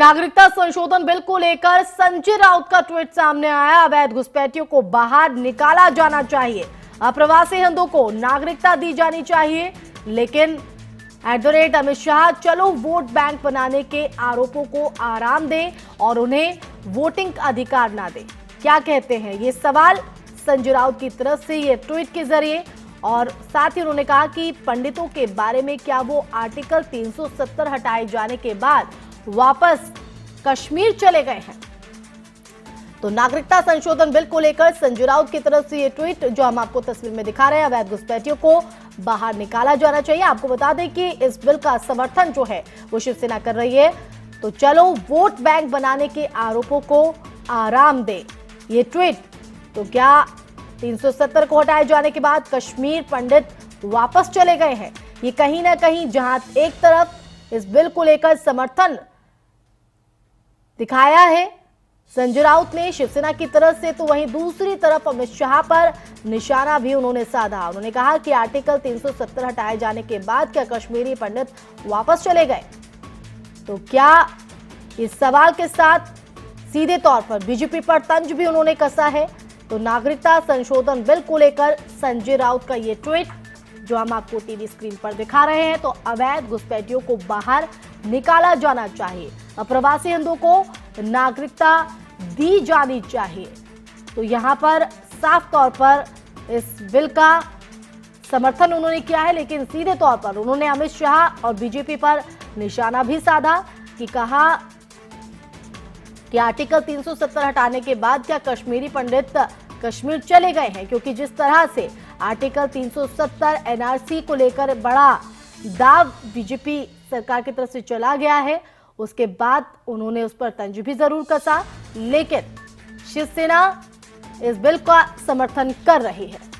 नागरिकता संशोधन बिल को लेकर संजय राउत का ट्वीट सामने आया। अवैध घुसपैठियों को बाहर निकाला जाना चाहिए, अप्रवासी हिंदुओं को नागरिकता दी जानी चाहिए, लेकिन अमित शाह चलो वोट बैंक बनाने के आरोपों को आराम दें और उन्हें वोटिंग अधिकार ना दें। क्या कहते हैं ये सवाल संजय राउत की तरफ से ये ट्वीट के जरिए, और साथ ही उन्होंने कहा कि पंडितों के बारे में क्या वो आर्टिकल 370 हटाए जाने के बाद वापस कश्मीर चले गए हैं। तो नागरिकता संशोधन बिल को लेकर संजय राउत की तरफ से ये ट्वीट जो हम आपको तस्वीर में दिखा रहे हैं। अवैध घुसपैठियों को बाहर निकाला जाना चाहिए। आपको बता दें कि इस बिल का समर्थन जो है वो शिवसेना कर रही है। तो चलो वोट बैंक बनाने के आरोपों को आराम दे, ये ट्वीट। तो क्या 370 को हटाए जाने के बाद कश्मीर पंडित वापस चले गए हैं? ये कहीं ना कहीं जहां एक तरफ इस बिल को लेकर समर्थन दिखाया है संजय राउत ने शिवसेना की तरफ से, तो वहीं दूसरी तरफ अमित शाह पर निशाना भी उन्होंने साधा। उन्होंने कहा कि आर्टिकल 370 हटाए जाने के बाद क्या कश्मीरी पंडित वापस चले गए? तो क्या इस सवाल के साथ सीधे तौर पर बीजेपी पर तंज भी उन्होंने कसा है। तो नागरिकता संशोधन बिल को लेकर संजय राउत का ये ट्वीट जो हम आपको टीवी स्क्रीन पर दिखा रहे हैं। तो अवैध घुसपैठियों को बाहर निकाला जाना चाहिए, अप्रवासी हिंदुओं को नागरिकता दी जानी चाहिए। तो यहाँ पर साफ तौर पर इस बिल का समर्थन उन्होंने किया है, लेकिन सीधे तौर पर उन्होंने अमित शाह और बीजेपी पर निशाना भी साधा कि कहा कि आर्टिकल 370 हटाने के बाद क्या कश्मीरी पंडित कश्मीर चले गए हैं? क्योंकि जिस तरह से आर्टिकल 370 एनआरसी को लेकर बड़ा दाव बीजेपी सरकार की तरफ से चला गया है, उसके बाद उन्होंने उस पर तंज भी जरूर कसा, लेकिन शिवसेना इस बिल का समर्थन कर रही है।